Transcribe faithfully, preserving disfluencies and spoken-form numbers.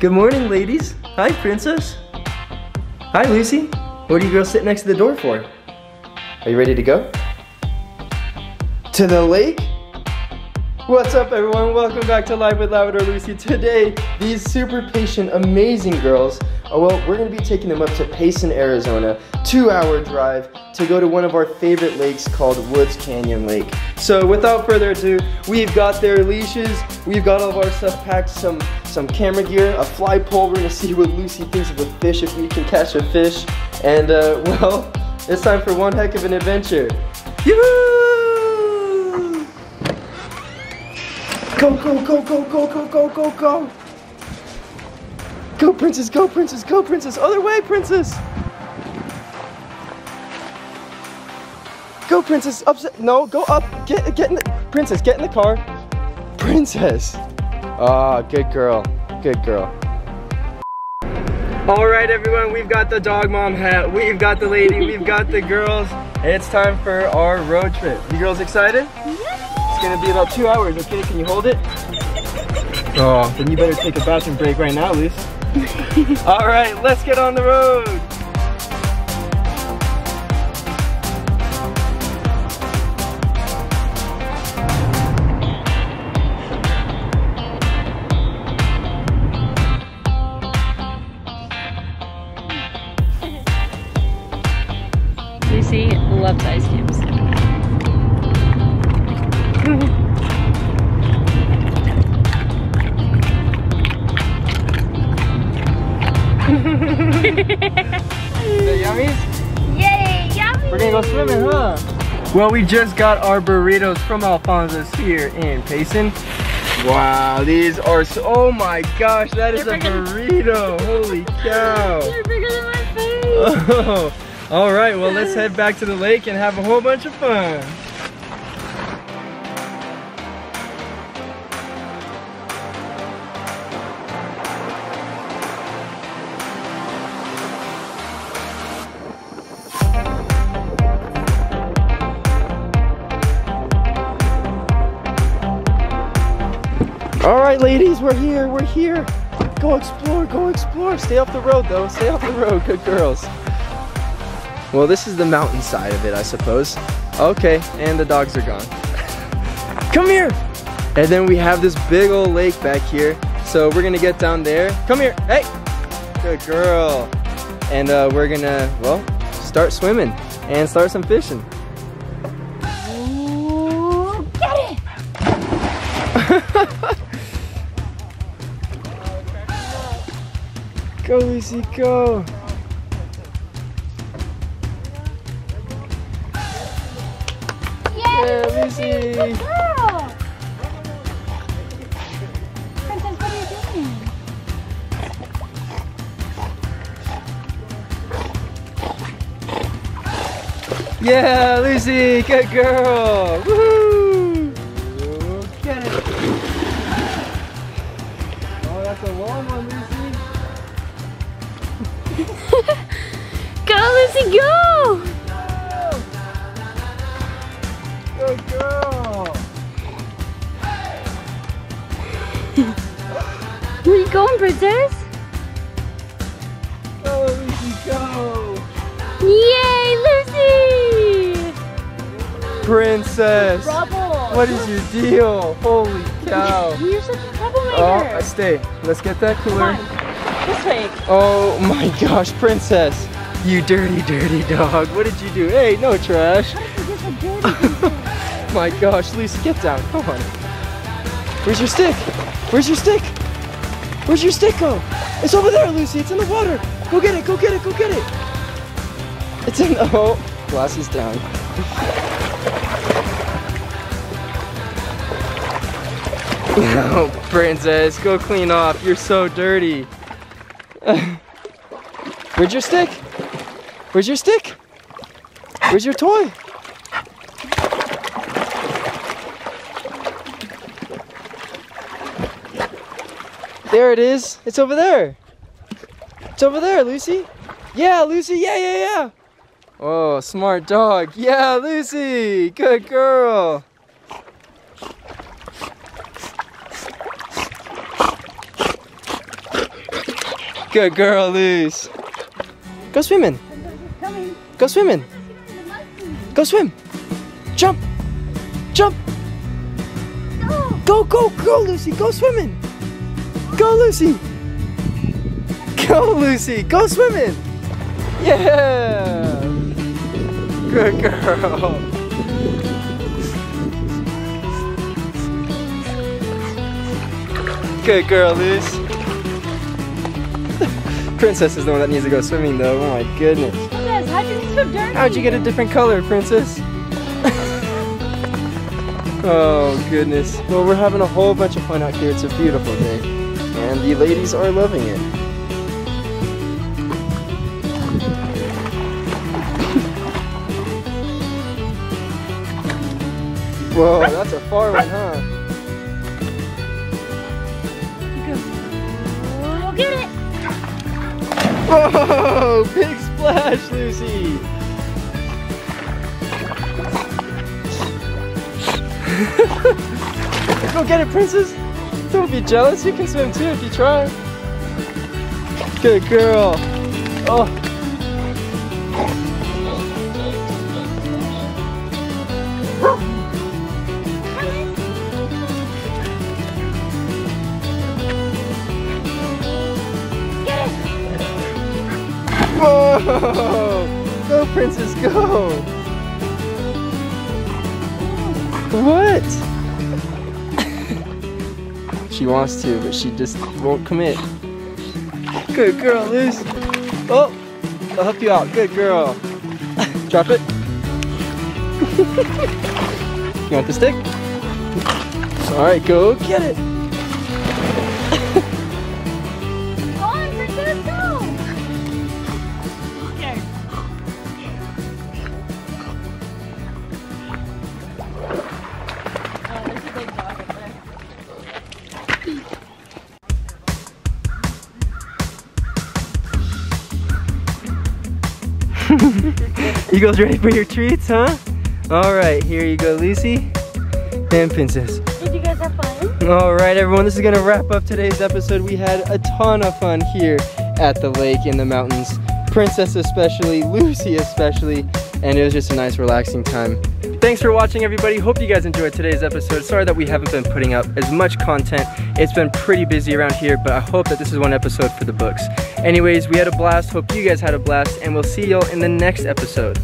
Good morning, ladies. Hi, Princess. Hi, Lucy. What do you girls sit next to the door for? Are you ready to go? To the lake? What's up, everyone? Welcome back to Live with Labrador Lucy. Today, these super patient, amazing girls, oh, well, we're gonna be taking them up to Payson, Arizona, two hour drive to go to one of our favorite lakes called Woods Canyon Lake. So without further ado, we've got their leashes, we've got all of our stuff packed, some some camera gear, a fly pole. We're gonna see what Lucy thinks of a fish, if we can catch a fish. And uh, well, it's time for one heck of an adventure. Yoo-hoo! Go, go, go, go, go, go, go, go, go. Go, Princess, go, Princess, go, Princess. Other way, Princess. Go, Princess, upset. No, go up, get, get in the, Princess, get in the car. Princess. Ah, oh, good girl, good girl. All right, everyone, we've got the dog mom hat, we've got the lady, we've got the girls. It's time for our road trip. You girls excited? It's gonna be about two hours, okay? Can you hold it? Oh, then you better take a bathroom break right now, Luce. All right, let's get on the road. Lucy loves ice cubes. The yummies? Yay, yummy! We're gonna go swimming, huh? Well, we just got our burritos from Alfonso's here in Payson. Wow, these are so, oh my gosh, that is They're a burrito. Holy cow. They're bigger than my face. Oh. All right, well, let's head back to the lake and have a whole bunch of fun. All right, ladies, we're here, we're here. Go explore, go explore. Stay off the road, though. Stay off the road, good girls. Well, this is the mountain side of it, I suppose. Okay, and the dogs are gone. Come here! And then we have this big old lake back here. So we're gonna get down there. Come here, hey! Good girl. And uh, we're gonna, well, start swimming and start some fishing. Ooh, get it! Go, Lucy, go! Yeah, Lucy! Good girl! Princess, what are you doing? Yeah, Lucy! Good girl! Woohoo! Get it! Oh, that's a long one, Lucy! Go, Lucy, go! Good girl! Where are you going, Princess? Go, Lucy, go! Yay, Lucy! Princess! Trouble. What is your deal? Holy cow! You're such a troublemaker! Oh, I stay. Let's get that cooler. This way. Oh my gosh, Princess! You dirty, dirty dog! What did you do? Hey, no trash! My gosh, Lucy, get down, come on. Where's your stick? Where's your stick? Where's your stick go? It's over there, Lucy, it's in the water. Go get it, go get it, go get it. It's in the, oh, glasses down. Oh, Princess, go clean off, you're so dirty. Where's your stick? Where's your stick? Where's your toy? There it is. It's over there. It's over there, Lucy. Yeah, Lucy. Yeah, yeah, yeah. Oh, smart dog. Yeah, Lucy. Good girl. Good girl, Luce. Go swimming. Go swimming. Go swim. Jump. Jump. Go, go, go, Lucy. Go swimming. Go, Lucy. Go, Lucy. Go swimming. Yeah. Good girl. Good girl, Luce. Princess is the one that needs to go swimming, though. Oh my goodness. Princess, how'd you swim dirty? How'd you get a different color, Princess? Oh goodness. Well, we're having a whole bunch of fun out here. It's a beautiful day, and the ladies are loving it. Whoa, that's a far one, huh? Whoa! Big splash, Lucy! Go get it, Princess! Don't be jealous, you can swim too if you try. Good girl! Oh! Whoa! Go, Princess, go! What? She wants to, but she just won't commit. Good girl, Luce. Oh, I'll help you out. Good girl. Drop it. You want the stick? All right, go get it. You guys ready for your treats, huh? All right, here you go, Lucy and Princess. Did you guys have fun? All right, everyone, this is gonna wrap up today's episode. We had a ton of fun here at the lake in the mountains. Princess especially, Lucy especially, and it was just a nice relaxing time. Thanks for watching, everybody. Hope you guys enjoyed today's episode. Sorry that we haven't been putting up as much content. It's been pretty busy around here, but I hope that this is one episode for the books. Anyways, we had a blast. Hope you guys had a blast, and we'll see y'all in the next episode.